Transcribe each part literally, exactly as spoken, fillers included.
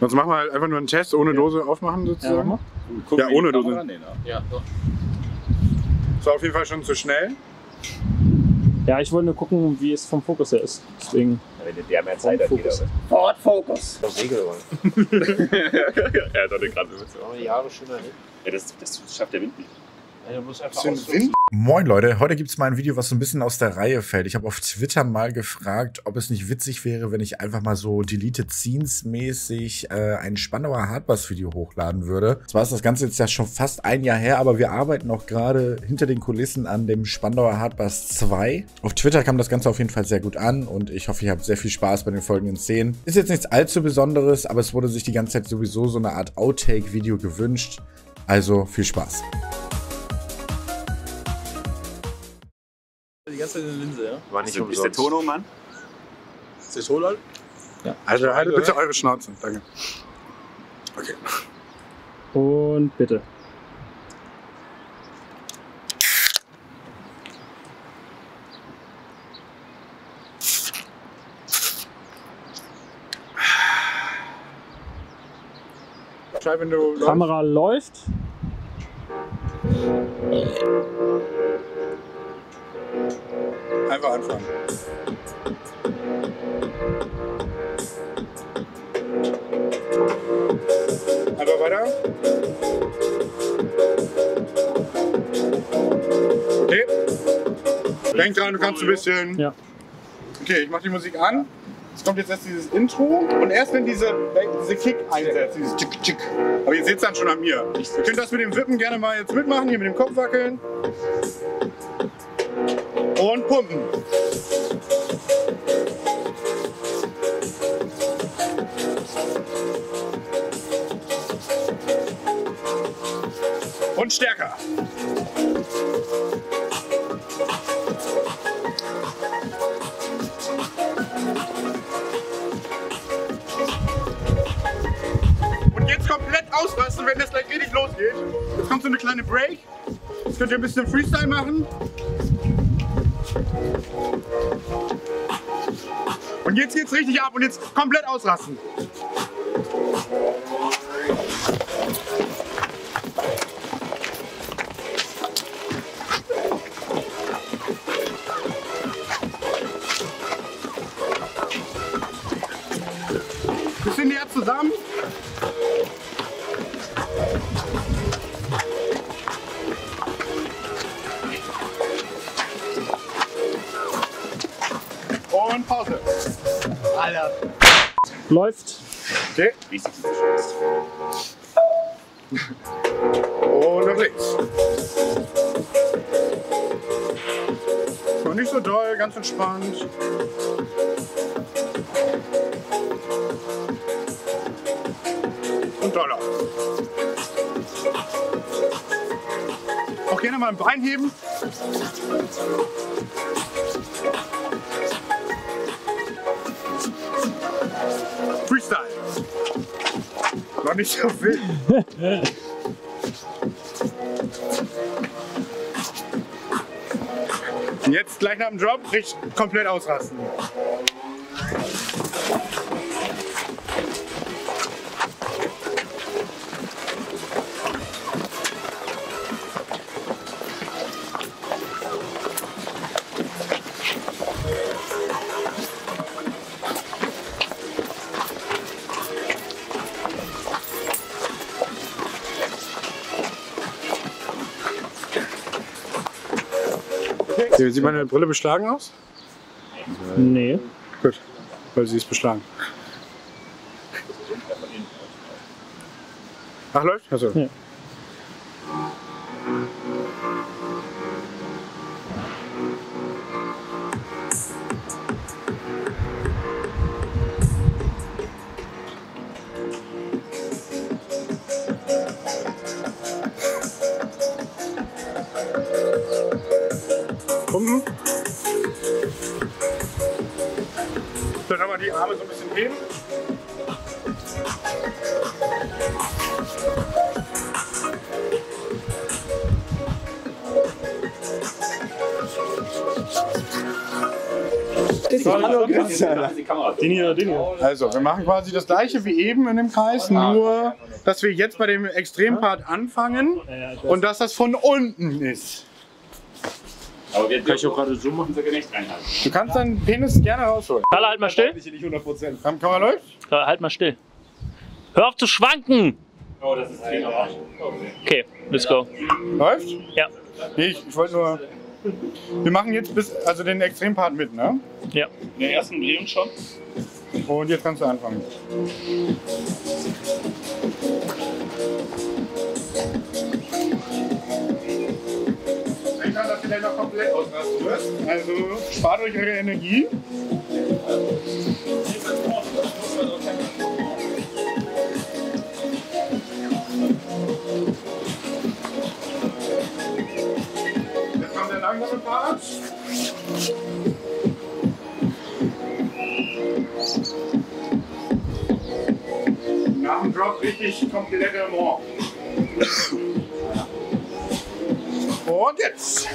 Sonst machen wir halt einfach nur einen Test, ohne ja. Dose aufmachen sozusagen. Ja, gucken, ja ohne Dose. Dran, nee, ja, doch. Das war auf jeden Fall schon zu schnell. Ja, ich wollte nur gucken, wie es vom Fokus her ist. Deswegen. Wir haben ja Zeit dafür. Ford Focus! Das Segel rollen. Er hat doch gerade so. Aber die Haare schöner nicht. Ja, das, das schafft der Wind nicht. Ja, du musst einfach aussuchen. Moin Leute, heute gibt es mal ein Video, was so ein bisschen aus der Reihe fällt. Ich habe auf Twitter mal gefragt, ob es nicht witzig wäre, wenn ich einfach mal so Deleted Scenes mäßig äh, ein Spandauer Hardbass Video hochladen würde. Zwar ist das Ganze jetzt ja schon fast ein Jahr her, aber wir arbeiten auch gerade hinter den Kulissen an dem Spandauer Hardbass zwei. Auf Twitter kam das Ganze auf jeden Fall sehr gut an und ich hoffe, ihr habt sehr viel Spaß bei den folgenden Szenen. Ist jetzt nichts allzu Besonderes, aber es wurde sich die ganze Zeit sowieso so eine Art Outtake-Video gewünscht. Also viel Spaß. Die ganze Zeit in der Linse, ja? War nicht also, ist der Tono, Mann? Ist der Tono? Ja. Also haltet bitte eure Schnauze. Danke. Okay. Und bitte. Wenn du Kamera läuft. Einfach anfangen. Einfach weiter. Okay. Denk dran, du kannst ein bisschen. Ja. Okay, ich mach die Musik an. Es kommt jetzt erst dieses Intro und erst wenn diese, diese Kick einsetzt, dieses Tschick, Tschick. Aber ihr seht es dann schon an mir. Ihr könnt das mit dem Wippen gerne mal jetzt mitmachen, hier mit dem Kopf wackeln. Und pumpen. Und stärker. Und jetzt komplett ausrasten, wenn das gleich richtig losgeht. Jetzt kommt so eine kleine Break. Jetzt könnt ihr ein bisschen Freestyle machen. Und jetzt geht's richtig ab und jetzt komplett ausrasten. Bisschen näher zusammen. Und Pause. Alter. Läuft. Okay. Und nach links. Noch nicht so doll, ganz entspannt. Und doller. Auch gerne mal ein Bein heben. Freestyle. War nicht so viel. Und jetzt gleich nach dem Drop richtig komplett ausrasten. Sieht meine Brille beschlagen aus? Nee. Gut, weil sie ist beschlagen. Ach, läuft? Achso. Ja. Dann aber die Arme so ein bisschen heben. Das Hallo Christian. Den hier, den hier. Also, wir machen quasi das gleiche wie eben in dem Kreis, nur dass wir jetzt bei dem Extrempart anfangen und dass das von unten ist. Aber wir können auch gerade so machen, dass wir nicht reinhalten. Du kannst deinen Penis gerne rausholen. Kala, halt mal still. Kamera läuft? Kala, halt mal still. Hör auf zu schwanken! Oh, das ist okay, let's go. Läuft? Ja. Nee, ich, ich wollte nur. Wir machen jetzt bis, also den Extrempart mit, ne? Ja. Den ersten Drehung schon. Und jetzt kannst du anfangen. Ich kann das vielleicht noch komplett ausrasten. Also spart euch eure Energie. Langsame Part. Nach dem Drop richtig komplette Morgen. Und jetzt!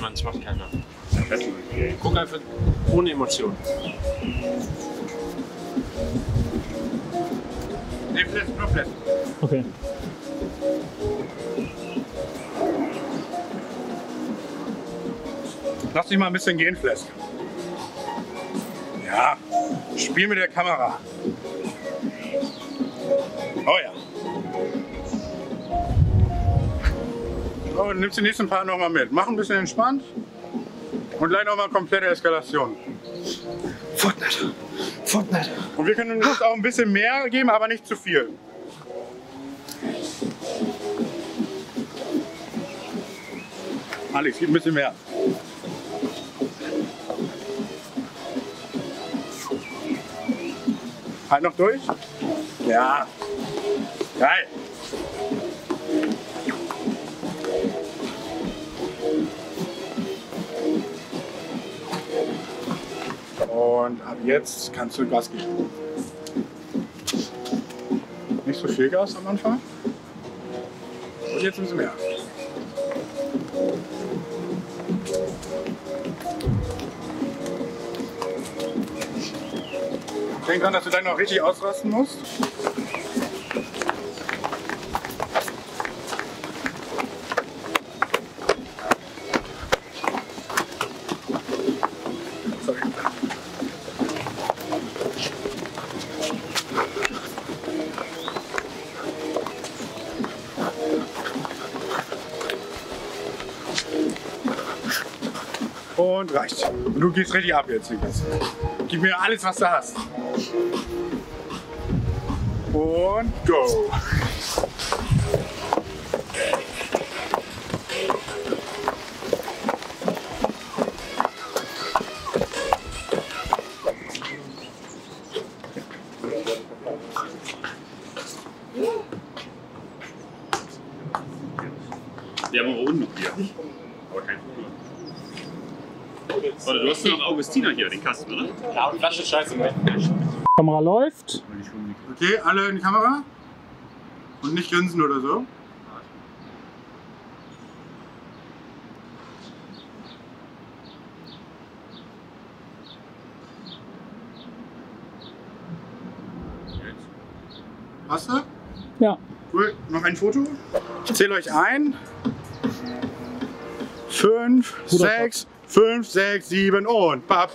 Mann, das macht keiner. Guck einfach ohne Emotionen. Nee, flat, nur flat. Okay. Lass dich mal ein bisschen gehen, Flask. Ja, spiel mit der Kamera. Oh ja. Oh, dann nimmst du den nächsten Part nochmal mit. Mach ein bisschen entspannt und gleich nochmal komplette Eskalation. Fortnite. Fortnite. Und wir können uns auch ein bisschen mehr geben, aber nicht zu viel. Alex, gib ein bisschen mehr. Halt noch durch? Ja. Geil. Und ab jetzt kannst du Gas geben. Nicht so viel Gas am Anfang. Und jetzt ein bisschen mehr. Denk dran, dass du dann noch richtig ausrasten musst. Und reicht. Und du gehst richtig ab jetzt. Gib mir alles, was du hast. Und go! Wir haben auch unten hier. Aber kein Problem. Oder du hast nur noch Augustiner hier, den Kasten, oder? Ja, und Flasche Scheiße. Kamera läuft. Okay, alle in die Kamera. Und nicht grinsen oder so. Hast du? Ja. Cool, noch ein Foto. Ich zähle euch ein. Fünf, sechs. Fünf, sechs, sieben und bap,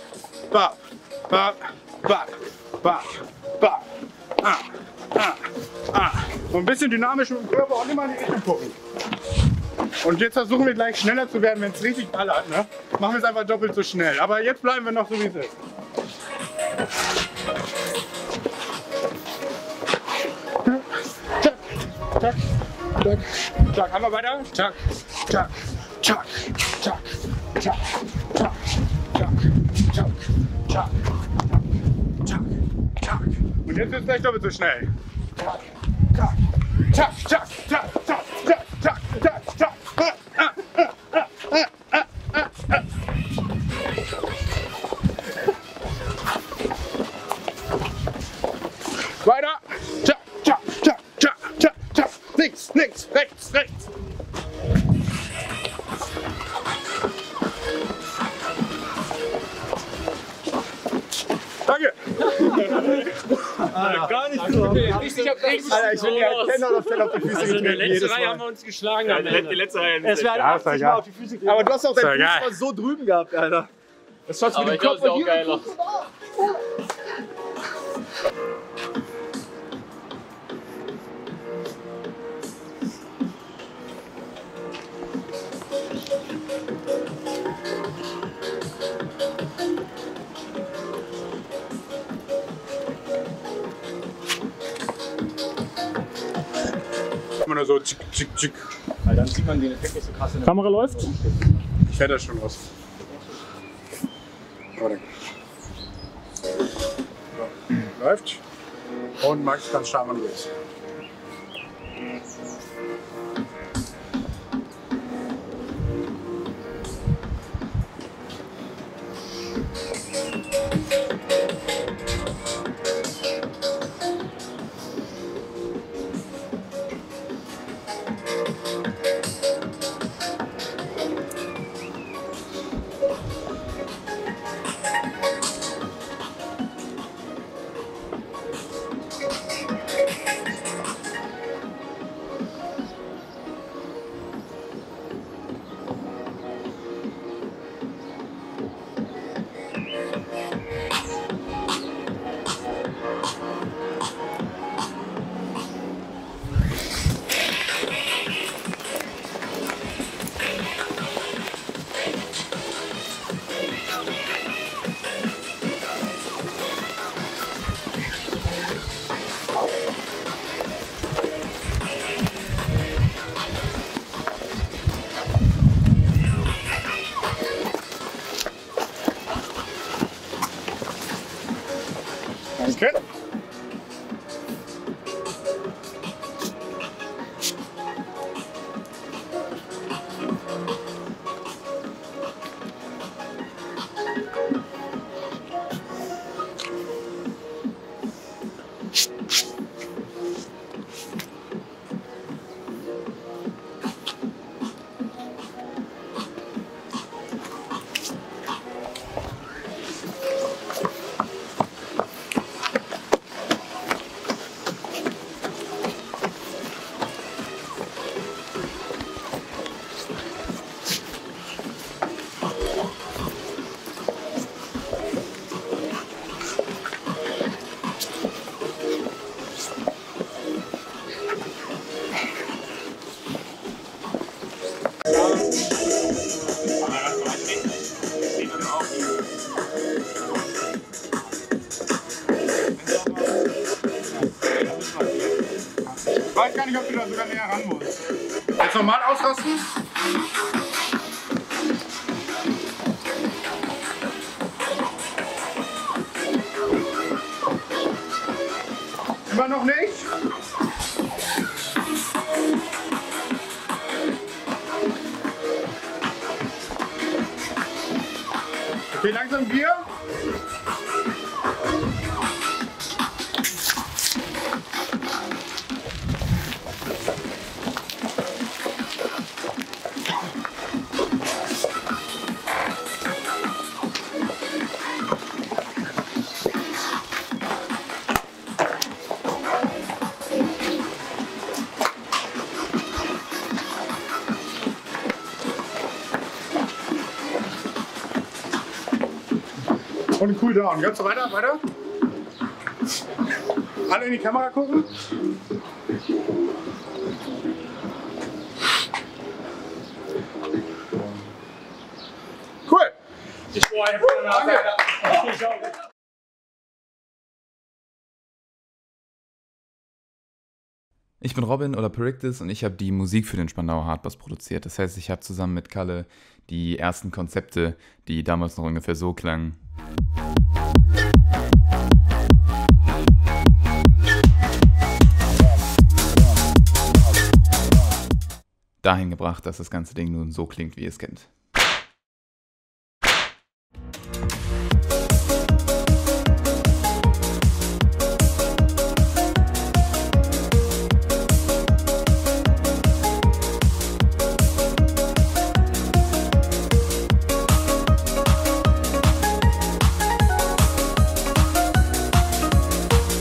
bap, bap, bap, bap, bap, ah, ah, ah. So ein bisschen dynamisch mit dem Körper und immer in die Richtung gucken. Und jetzt versuchen wir gleich schneller zu werden, wenn es richtig ballert, ne? Machen wir es einfach doppelt so schnell. Aber jetzt bleiben wir noch so, wie es ist. Zack, zack, zack, zack. Einmal weiter. Zack, zack, zack, zack. Chuck, chuck, chuck, chuck, chuck, chuck, chuck, chuck. Und jetzt ist es nicht doppelt so schnell. Zack, zack, zack, zack, zack, zack, zack, zack, zack. Weiter. Zack, zack, zack, zack, zack, zack. Links, links, rechts, rechts. Danke. Alter, gar nicht so. Ich, hab richtig Alter, ich bin ja Kenner auf der auf die Füße. Also in der letzten Reihe haben wir uns geschlagen. Ja, die letzte Reihe. Es wäre ja, achtzig Mal auf die Füße. Aber du hast auch deinen Fuß so drüben gehabt, Alter. Das schaut mit dem Kopf von hier und Fuß. Oder so, tschick, tschick, tschick. Weil dann sieht man den Effekt nicht so krass. In der Kamera läuft? Ich werde das schon raus. So. Läuft. Und Max kann starren los. Okay. Ich weiß gar nicht, ob du da sogar näher ran musst. Jetzt normal ausrasten. Immer noch nicht? Okay, langsam Bier. Und cool down. Jetzt weiter, weiter. Alle in die Kamera gucken. Cool. Ich freue mich. Danke. Ich bin Robin oder Perictus und ich habe die Musik für den Spandauer Hardbass produziert. Das heißt, ich habe zusammen mit Kalle die ersten Konzepte, die damals noch ungefähr so klangen. dahin gebracht, dass das ganze Ding nun so klingt, wie ihr es kennt.